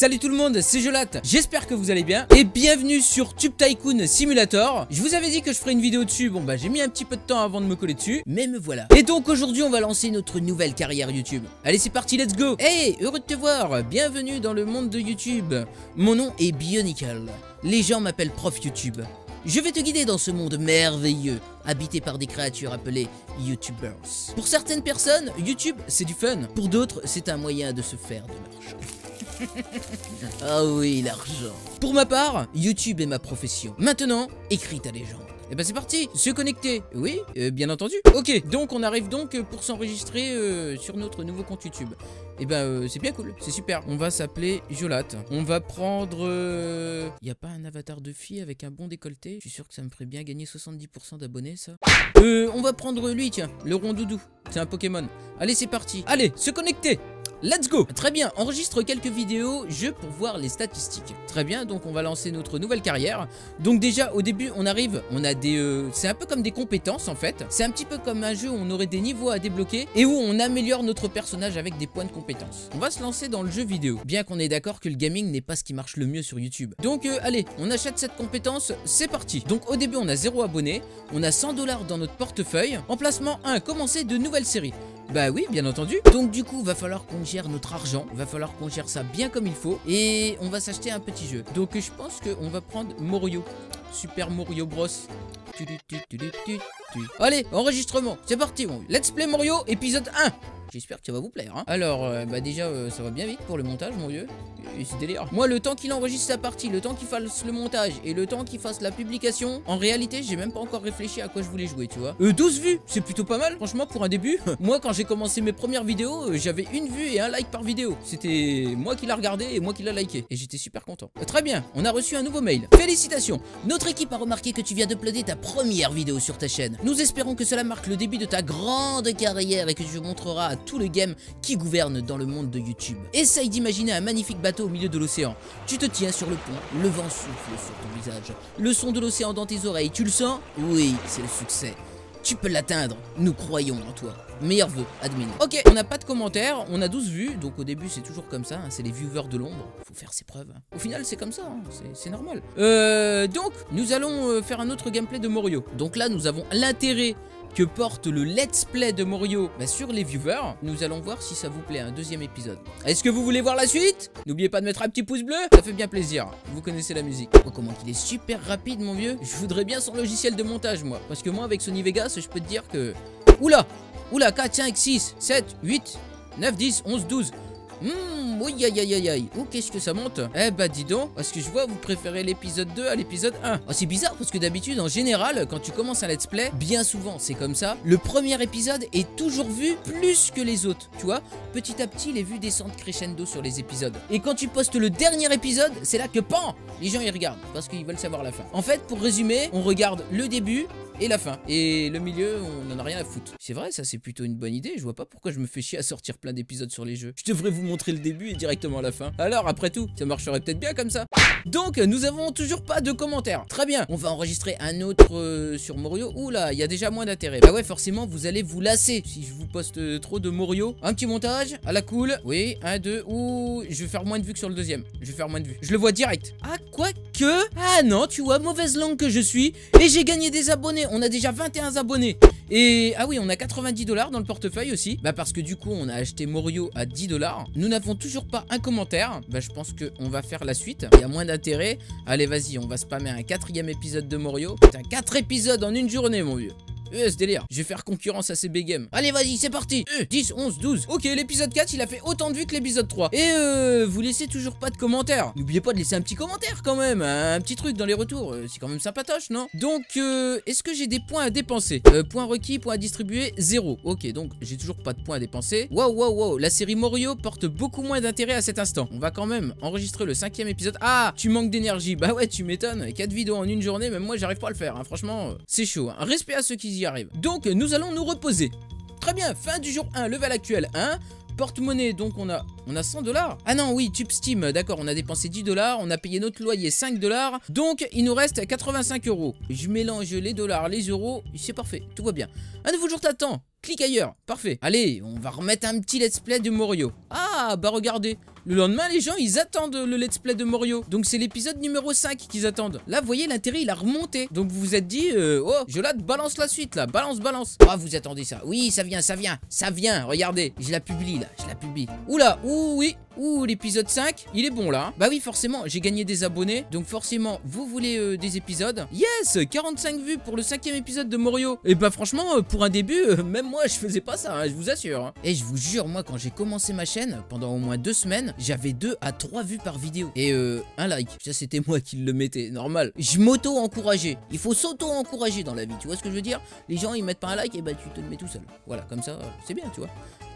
Salut tout le monde, c'est Jolate, j'espère que vous allez bien et bienvenue sur Tube Tycoon Simulator. Je vous avais dit que je ferais une vidéo dessus, bon bah j'ai mis un petit peu de temps avant de me coller dessus, mais me voilà. Et donc aujourd'hui on va lancer notre nouvelle carrière YouTube. Allez c'est parti, let's go. Hey, heureux de te voir, bienvenue dans le monde de YouTube. Mon nom est Bionicle, les gens m'appellent Prof Youtube. Je vais te guider dans ce monde merveilleux, habité par des créatures appelées Youtubers. Pour certaines personnes, YouTube, c'est du fun. Pour d'autres, c'est un moyen de se faire de l'argent. Ah oui, l'argent. Pour ma part, YouTube est ma profession. Maintenant, écris ta légende. Et bah c'est parti, se connecter, oui, bien entendu. Ok, donc on arrive donc pour s'enregistrer sur notre nouveau compte YouTube. Et bah c'est bien cool, c'est super. On va s'appeler Jolate. On va prendre... Y a pas un avatar de fille avec un bon décolleté? Je suis sûr que ça me ferait bien gagner 70% d'abonnés ça. On va prendre lui tiens, le rondoudou. C'est un Pokémon. Allez c'est parti, allez, se connecter. Let's go. Très bien, enregistre quelques vidéos, jeux pour voir les statistiques. Très bien, donc on va lancer notre nouvelle carrière. Donc déjà, au début, on arrive, on a des... c'est un peu comme des compétences, en fait. C'est un petit peu comme un jeu où on aurait des niveaux à débloquer et où on améliore notre personnage avec des points de compétences. On va se lancer dans le jeu vidéo, bien qu'on est d'accord que le gaming n'est pas ce qui marche le mieux sur YouTube. Donc, allez, on achète cette compétence, c'est parti. Donc, au début, on a 0 abonnés, on a 100 $ dans notre portefeuille. Emplacement 1, commencer de nouvelles séries. Bah oui, bien entendu. Donc du coup, va falloir qu'on gère notre argent. Va falloir qu'on gère ça bien comme il faut. Et on va s'acheter un petit jeu. Donc je pense qu'on va prendre Mario. Super Mario Bros. Allez, enregistrement, c'est parti. Bon. Let's Play Mario, épisode 1. J'espère que ça va vous plaire. Hein. Alors, bah déjà, ça va bien vite pour le montage, mon vieux. C'est délire. Moi, le temps qu'il enregistre sa partie, le temps qu'il fasse le montage et le temps qu'il fasse la publication, en réalité, j'ai même pas encore réfléchi à quoi je voulais jouer, tu vois. 12 vues, c'est plutôt pas mal, franchement, pour un début. Moi, quand j'ai commencé mes premières vidéos, j'avais une vue et un like par vidéo. C'était moi qui l'a regardé et moi qui l'a liké. Et j'étais super content. Très bien, on a reçu un nouveau mail. Félicitations. Notre équipe a remarqué que tu viens d'uploader ta première vidéo sur ta chaîne. Nous espérons que cela marque le début de ta grande carrière et que tu montreras à tout le game qui gouverne dans le monde de YouTube. Essaye d'imaginer un magnifique bateau au milieu de l'océan. Tu te tiens sur le pont, le vent souffle sur ton visage, le son de l'océan dans tes oreilles. Tu le sens? Oui, c'est le succès. Tu peux l'atteindre, nous croyons en toi. Meilleur vœu, admin. Ok, on n'a pas de commentaires, on a 12 vues, donc au début c'est toujours comme ça, hein, c'est les viewers de l'ombre, faut faire ses preuves. Hein. Au final c'est comme ça, hein, c'est normal. Donc, nous allons faire un autre gameplay de Mario. Donc là nous avons l'intérêt que porte le let's play de Mario sur les viewers. Nous allons voir si ça vous plaît, un deuxième épisode. Est-ce que vous voulez voir la suite? N'oubliez pas de mettre un petit pouce bleu, ça fait bien plaisir. Vous connaissez la musique. Oh comment il est super rapide mon vieux. Je voudrais bien son logiciel de montage moi. Parce que moi avec Sony Vegas je peux te dire que... Oula! Oula, 4, 5, 6, 7, 8, 9, 10, 11, 12. Oui, aïe, aïe, aïe, aïe. Oh, qu'est-ce que ça monte? Eh bah, dis donc. Parce que je vois, vous préférez l'épisode 2 à l'épisode 1. Oh, c'est bizarre parce que d'habitude, en général, quand tu commences un let's play, bien souvent, c'est comme ça. Le premier épisode est toujours vu plus que les autres. Tu vois, petit à petit, les vues descendent crescendo sur les épisodes. Et quand tu postes le dernier épisode, c'est là que, pan, les gens y regardent parce qu'ils veulent savoir la fin. En fait, pour résumer, on regarde le début et la fin. Et le milieu, on n'en a rien à foutre. C'est vrai, ça, c'est plutôt une bonne idée. Je vois pas pourquoi je me fais chier à sortir plein d'épisodes sur les jeux. Je devrais vous montrer le début et directement la fin. Alors, après tout, ça marcherait peut-être bien comme ça. Donc, nous avons toujours pas de commentaires. Très bien. On va enregistrer un autre sur Mario. Oula, il y a déjà moins d'intérêt. Bah ouais, forcément, vous allez vous lasser si je vous poste trop de Mario. Un petit montage, à la cool. Oui, un, deux, ou... Je vais faire moins de vues que sur le deuxième. Je vais faire moins de vues. Je le vois direct. Ah, quoi que... Ah non, tu vois, mauvaise langue que je suis. Et j'ai gagné des abonnés. On a déjà 21 abonnés. Et ah oui, on a 90 $ dans le portefeuille aussi. Bah parce que du coup, on a acheté Mario à 10 $. Nous n'avons toujours pas un commentaire. Bah je pense qu'on va faire la suite. Il y a moins d'intérêt. Allez, vas-y, on va spammer un quatrième épisode de Mario. Putain, 4 épisodes en une journée, mon vieux. Ce délire. Je vais faire concurrence à ces B-Games. Allez, vas-y, c'est parti. 10, 11, 12. Ok, l'épisode 4, il a fait autant de vues que l'épisode 3. Et vous laissez toujours pas de commentaires. N'oubliez pas de laisser un petit commentaire quand même. Un petit truc dans les retours. C'est quand même sympatoche, non? Donc, est-ce que j'ai des points à dépenser? Points requis, points à distribuer, 0. Ok, donc j'ai toujours pas de points à dépenser. Waouh, waouh, waouh. La série Mario porte beaucoup moins d'intérêt à cet instant. On va quand même enregistrer le 5e épisode. Ah, tu manques d'énergie. Bah ouais, tu m'étonnes. 4 vidéos en une journée, même moi, j'arrive pas à le faire. Hein. Franchement, c'est chaud. Hein. Respect à ceux qui arrive. Donc nous allons nous reposer. Très bien, fin du jour 1, level actuel 1. Porte-monnaie, donc on a 100 $. Ah non, oui, Tube Steam, d'accord, on a dépensé 10 $, on a payé notre loyer 5 $, donc il nous reste 85 €. Je mélange les dollars, les euros, c'est parfait, tout va bien. Un nouveau jour t'attend. clique ailleurs. Parfait. Allez, on va remettre un petit let's play de Mario. Ah, bah regardez. Le lendemain, les gens, ils attendent le let's play de Mario. Donc, c'est l'épisode numéro 5 qu'ils attendent. Là, vous voyez, l'intérêt, il a remonté. Donc, vous vous êtes dit, oh, Jolate, balance la suite, là. Balance, balance. Ah, vous attendez ça. Oui, ça vient, ça vient. Ça vient, regardez. Je la publie, là. Je la publie. Oula, ouh, oui. Ouh, l'épisode 5, il est bon, là. Hein. Bah oui, forcément, j'ai gagné des abonnés. Donc, forcément, vous voulez des épisodes. Yes, 45 vues pour le 5e épisode de Mario. Et bah, franchement, pour un début, même moi, je faisais pas ça, hein, je vous assure. Hein. Et je vous jure, moi, quand j'ai commencé ma chaîne, pendant au moins 2 semaines, j'avais 2 à 3 vues par vidéo et un like. Ça, c'était moi qui le mettais, normal. Je m'auto-encourageais. Il faut s'auto-encourager dans la vie, tu vois ce que je veux dire? Les gens, ils mettent pas un like, et bah tu te le mets tout seul. Voilà, comme ça, c'est bien, tu vois.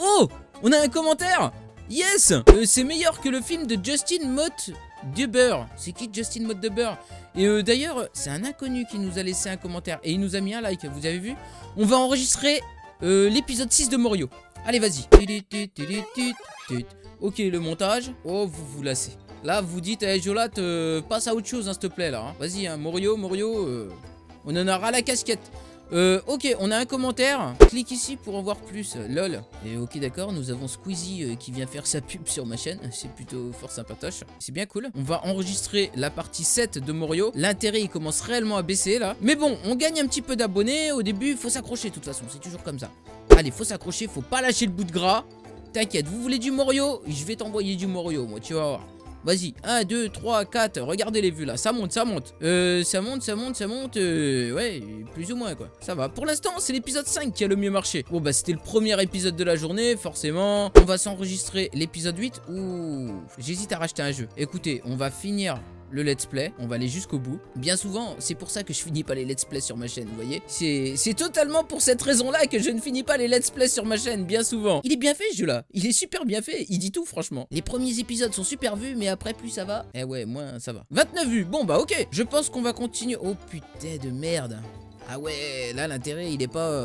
Oh, on a un commentaire. Yes, c'est meilleur que le film de Justin Mott Duber. C'est qui Justin Mott Duber? Et d'ailleurs, c'est un inconnu qui nous a laissé un commentaire et il nous a mis un like, vous avez vu? On va enregistrer l'épisode 6 de Mario. Allez, vas-y. Ok, le montage. Oh, vous vous lassez. Là, vous dites, hey, Jolate, passe à autre chose, hein, s'il te plaît, là. Hein. Vas-y, hein, Mario, on en aura la casquette. Ok, on a un commentaire. Clique ici pour en voir plus. Lol. Et ok, d'accord, nous avons Squeezie qui vient faire sa pub sur ma chaîne. C'est plutôt fort sympatoche. C'est bien cool. On va enregistrer la partie 7 de Mario. L'intérêt, il commence réellement à baisser, là. Mais bon, on gagne un petit peu d'abonnés. Au début, il faut s'accrocher, de toute façon. C'est toujours comme ça. Allez, faut s'accrocher, faut pas lâcher le bout de gras. T'inquiète, vous voulez du Mario? Je vais t'envoyer du Mario, moi, tu vas voir. Vas-y, 1, 2, 3, 4, regardez les vues, là, ça monte, ça monte. Ça monte, ouais, plus ou moins, quoi. Ça va, pour l'instant, c'est l'épisode 5 qui a le mieux marché. Bon, bah, c'était le premier épisode de la journée, forcément. On va s'enregistrer l'épisode 8, ouh, j'hésite à racheter un jeu. Écoutez, on va finir le let's play, on va aller jusqu'au bout. Bien souvent, c'est pour ça que je finis pas les let's play sur ma chaîne, vous voyez. C'est totalement pour cette raison-là que je ne finis pas les let's play sur ma chaîne, bien souvent. Il est bien fait, ce jeu-là. Il est super bien fait. Il dit tout, franchement. Les premiers épisodes sont super vus, mais après, plus ça va. Eh ouais, moins ça va. 29 vues, bon bah ok. Je pense qu'on va continuer. Oh putain de merde. Ah ouais, là l'intérêt il est pas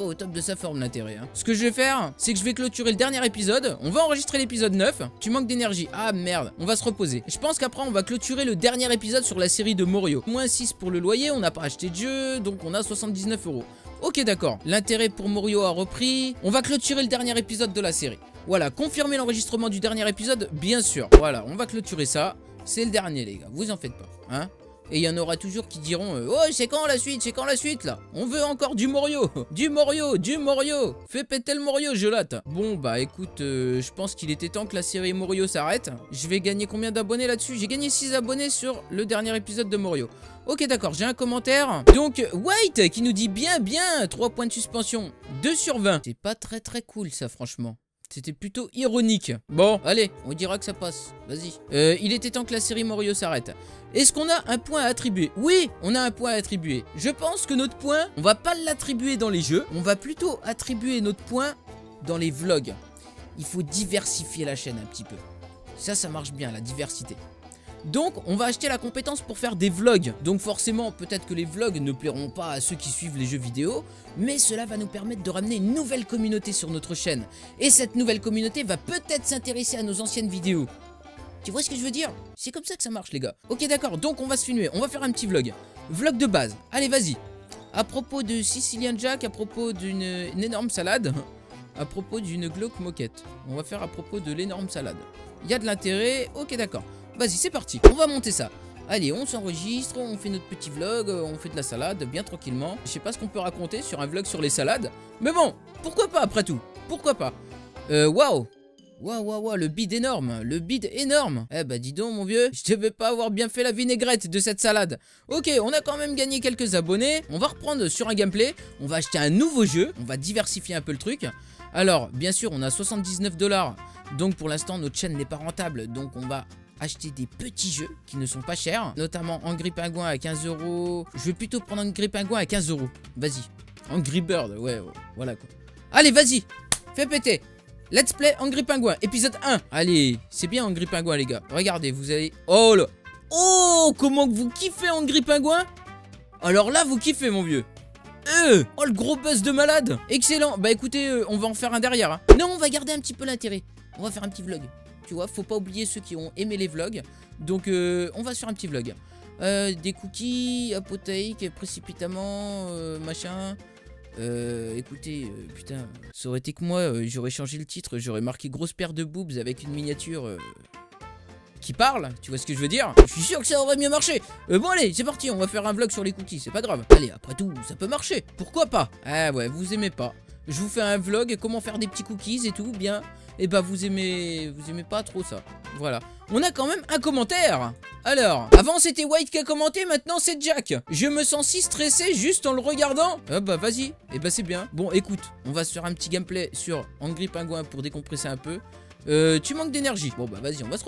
au top de sa forme l'intérêt hein. Ce que je vais faire, c'est que je vais clôturer le dernier épisode. On va enregistrer l'épisode 9. Tu manques d'énergie, ah merde, on va se reposer. Je pense qu'après on va clôturer le dernier épisode sur la série de Mario. Moins 6 pour le loyer, on n'a pas acheté de jeu. Donc on a 79 €. Ok d'accord, l'intérêt pour Mario a repris. On va clôturer le dernier épisode de la série. Voilà, confirmer l'enregistrement du dernier épisode, bien sûr. Voilà, on va clôturer ça. C'est le dernier les gars, vous en faites pas hein. Et il y en aura toujours qui diront oh c'est quand la suite là. On veut encore du Mario. Du Mario. Fais péter le Mario Jolate. Bon bah écoute je pense qu'il était temps que la série Mario s'arrête. Je vais gagner combien d'abonnés là-dessus? J'ai gagné 6 abonnés sur le dernier épisode de Mario. Ok d'accord, j'ai un commentaire. Donc White qui nous dit bien 3 points de suspension 2/20. C'est pas très cool ça franchement. C'était plutôt ironique. Bon, allez, on dira que ça passe. Vas-y. Il était temps que la série Mario s'arrête. Est-ce qu'on a un point à attribuer? Oui, on a un point à attribuer. Je pense que notre point, on va pas l'attribuer dans les jeux. On va plutôt attribuer notre point dans les vlogs. Il faut diversifier la chaîne un petit peu. Ça, ça marche bien, la diversité. Donc, on va acheter la compétence pour faire des vlogs. Donc forcément, peut-être que les vlogs ne plairont pas à ceux qui suivent les jeux vidéo, mais cela va nous permettre de ramener une nouvelle communauté sur notre chaîne. Et cette nouvelle communauté va peut-être s'intéresser à nos anciennes vidéos. Tu vois ce que je veux dire? C'est comme ça que ça marche, les gars. Ok, d'accord, donc on va se filmer, on va faire un petit vlog. Vlog de base, allez, vas-y. À propos de Sicilian Jack, à propos d'une énorme salade, à propos d'une glauque moquette. On va faire à propos de l'énorme salade. Il y a de l'intérêt, ok, d'accord. Vas-y, c'est parti, on va monter ça. Allez, on s'enregistre, on fait notre petit vlog, on fait de la salade, bien tranquillement. Je sais pas ce qu'on peut raconter sur un vlog sur les salades. Mais bon, pourquoi pas après tout? Pourquoi pas? Waouh! Waouh, le bide énorme, le bide énorme. Eh bah dis donc mon vieux, je devais pas avoir bien fait la vinaigrette de cette salade. Ok, on a quand même gagné quelques abonnés. On va reprendre sur un gameplay, on va acheter un nouveau jeu. On va diversifier un peu le truc. Alors, bien sûr, on a 79 $. Donc pour l'instant, notre chaîne n'est pas rentable. Donc on va acheter des petits jeux qui ne sont pas chers, notamment Angry Penguin à 15 €. Je vais plutôt prendre Angry Penguin à 15 €. Vas-y. Angry Bird, ouais, voilà quoi. Allez, vas-y, fais péter. Let's play Angry Penguin, épisode 1. Allez, c'est bien Angry Penguin, les gars. Regardez, vous allez. Oh là. Oh, comment vous kiffez Angry Penguin? Alors là, vous kiffez, mon vieux. Oh, le gros buzz de malade. Excellent. Bah écoutez, on va en faire un derrière. Hein. Non, on va garder un petit peu l'intérêt. On va faire un petit vlog. Tu vois, faut pas oublier ceux qui ont aimé les vlogs. Donc on va sur un petit vlog. Des cookies, apothèque, précipitamment, machin. Écoutez, putain, ça aurait été que moi, j'aurais changé le titre, j'aurais marqué grosse paire de boobs avec une miniature qui parle, tu vois ce que je veux dire? Je suis sûr que ça aurait mieux marché. Bon allez, c'est parti, on va faire un vlog sur les cookies, c'est pas grave. Allez, après tout, ça peut marcher, pourquoi pas? Ah ouais, vous aimez pas. Je vous fais un vlog, comment faire des petits cookies et tout, bien. Et bah vous aimez pas trop ça. Voilà. On a quand même un commentaire. Alors, avant c'était White qui a commenté, maintenant c'est Jack. Je me sens si stressé juste en le regardant. Ah bah vas-y, et bah c'est bien. Bon écoute, on va se faire un petit gameplay sur Angry Penguin pour décompresser un peu. Tu manques d'énergie. Bon bah vas-y, on va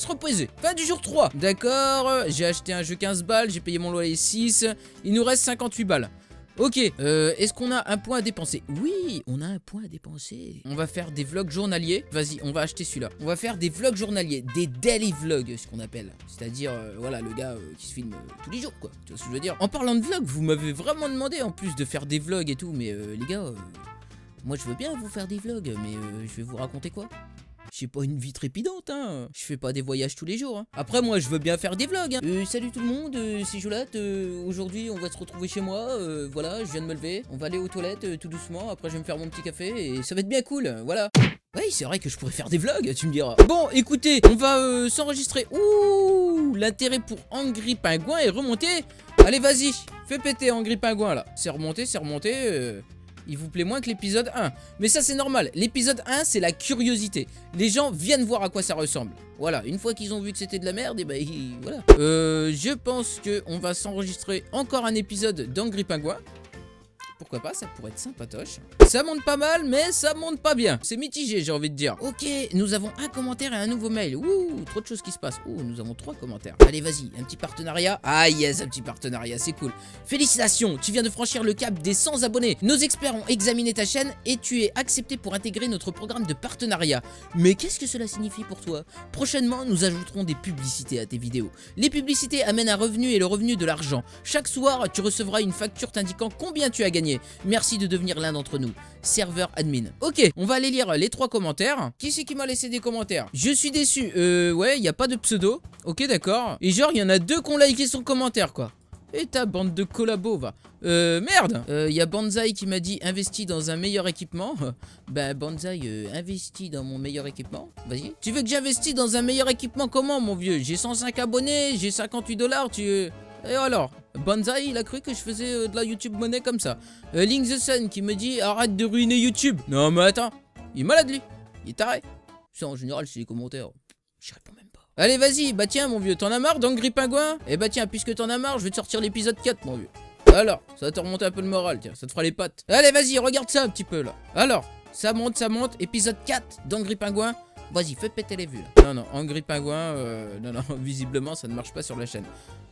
se reposer. Fin du jour 3. D'accord, j'ai acheté un jeu 15 balles, j'ai payé mon loyer 6. Il nous reste 58 balles. Ok, est-ce qu'on a un point à dépenser? Oui, on a un point à dépenser. On va faire des vlogs journaliers. Vas-y, on va acheter celui-là. On va faire des vlogs journaliers, des daily vlogs, ce qu'on appelle. C'est-à-dire, voilà, le gars qui se filme tous les jours, quoi. Tu vois ce que je veux dire? En parlant de vlogs, vous m'avez vraiment demandé en plus de faire des vlogs et tout. Mais les gars, moi je veux bien vous faire des vlogs, mais je vais vous raconter quoi? J'ai pas une vie trépidante, hein. Je fais pas des voyages tous les jours, hein. Après moi je veux bien faire des vlogs, hein. Salut tout le monde, c'est Jolate. Aujourd'hui on va se retrouver chez moi. Voilà, je viens de me lever, on va aller aux toilettes tout doucement. Après je vais me faire mon petit café et ça va être bien cool, voilà. Oui c'est vrai que je pourrais faire des vlogs, tu me diras. Bon écoutez, on va s'enregistrer. Ouh, l'intérêt pour Angry Penguin est remonté. Allez vas-y, fais péter Angry Penguin là. C'est remonté Il vous plaît moins que l'épisode 1. Mais ça c'est normal. L'épisode 1 c'est la curiosité. Les gens viennent voir à quoi ça ressemble. Voilà, une fois qu'ils ont vu que c'était de la merde, et bah voilà. Je pense qu'on va s'enregistrer encore un épisode d'Angry Penguin. Pourquoi pas, ça pourrait être sympatoche. Ça monte pas mal, mais ça monte pas bien. C'est mitigé, j'ai envie de dire. Ok, nous avons un commentaire et un nouveau mail. Ouh, trop de choses qui se passent. Ouh, nous avons 3 commentaires. Allez, vas-y, un petit partenariat. Ah yes, un petit partenariat, c'est cool. Félicitations, tu viens de franchir le cap des 100 abonnés. Nos experts ont examiné ta chaîne et tu es accepté pour intégrer notre programme de partenariat. Mais qu'est-ce que cela signifie pour toi? Prochainement, nous ajouterons des publicités à tes vidéos. Les publicités amènent un revenu et le revenu de l'argent. Chaque soir, tu recevras une facture t'indiquant combien tu as gagné. Merci de devenir l'un d'entre nous. Serveur admin. Ok, on va aller lire les 3 commentaires. Qui c'est qui m'a laissé des commentaires? Je suis déçu. Ouais, il n'y a pas de pseudo. Ok, d'accord. Et genre, il y en a 2 qui ont liké son commentaire, quoi. Et ta bande de collabos, va. Merde. Il y a Banzai qui m'a dit investis dans un meilleur équipement. Bah, Banzai, investis dans mon meilleur équipement. Vas-y. Tu veux que j'investisse dans un meilleur équipement comment, mon vieux? J'ai 105 abonnés, j'ai 58 $, tu... Et alors, Banzai, il a cru que je faisais de la YouTube monnaie comme ça. Link the sun qui me dit arrête de ruiner YouTube. Non mais attends, il est malade lui, il est taré. Ça en général c'est les commentaires, j'y réponds même pas. Allez vas-y, bah tiens mon vieux, t'en as marre d'Angry Penguin? Et bah tiens, puisque t'en as marre, je vais te sortir l'épisode 4 mon vieux. Alors, ça va te remonter un peu le moral, tiens, ça te fera les pattes. Allez vas-y, regarde ça un petit peu là. Alors, ça monte, épisode 4 d'Angry Penguin. Vas-y, fais péter les vues là. Non, non, Angry Penguin, non, non, visiblement ça ne marche pas sur la chaîne.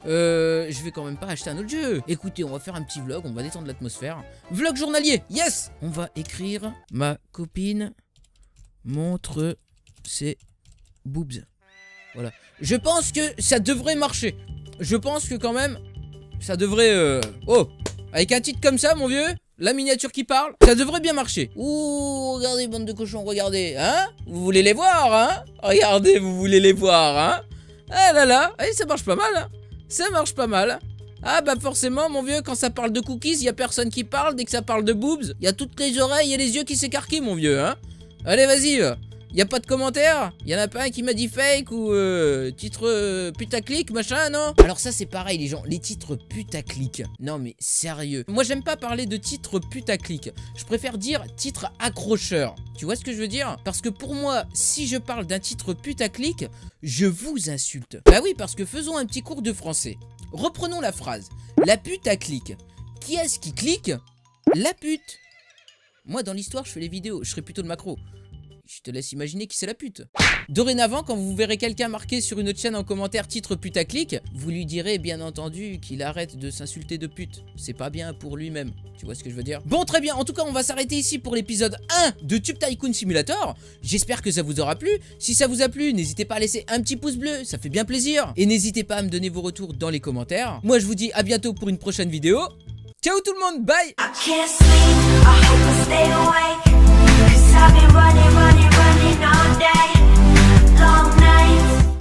Je vais quand même pas acheter un autre jeu. Écoutez, on va faire un petit vlog, on va détendre l'atmosphère. Vlog journalier, yes. On va écrire ma copine montre ses boobs. Voilà, je pense que ça devrait marcher. Je pense que quand même, ça devrait... Oh, avec un titre comme ça mon vieux, la miniature qui parle, ça devrait bien marcher. Ouh, regardez bande de cochons, regardez, hein. Vous voulez les voir, hein. Regardez, vous voulez les voir, hein. Ah là là, et ça marche pas mal, hein. Ça marche pas mal. Ah bah forcément mon vieux, quand ça parle de cookies, y a personne qui parle. Dès que ça parle de boobs, y a toutes les oreilles et les yeux qui s'écarquillent mon vieux, hein. Allez vas-y, y a pas de commentaires? Y en a pas un qui m'a dit fake ou titre putaclic machin, non? Alors ça c'est pareil les gens, les titres putaclic. Non mais sérieux, moi j'aime pas parler de titre putaclic. Je préfère dire titre accrocheur. Tu vois ce que je veux dire? Parce que pour moi, si je parle d'un titre putaclic, je vous insulte. Bah oui, parce que faisons un petit cours de français. Reprenons la phrase. La pute à clique. Qui est-ce qui clique? La pute. Moi dans l'histoire je fais les vidéos, je serais plutôt le macro. Je te laisse imaginer qui c'est la pute. Dorénavant, quand vous verrez quelqu'un marquer sur une autre chaîne en commentaire titre putaclic, vous lui direz bien entendu qu'il arrête de s'insulter de pute. C'est pas bien pour lui-même. Tu vois ce que je veux dire? Bon, très bien. En tout cas, on va s'arrêter ici pour l'épisode 1 de Tube Tycoon Simulator. J'espère que ça vous aura plu. Si ça vous a plu, n'hésitez pas à laisser un petit pouce bleu. Ça fait bien plaisir. Et n'hésitez pas à me donner vos retours dans les commentaires. Moi, je vous dis à bientôt pour une prochaine vidéo. Ciao tout le monde. Bye. I've been running all day, long night.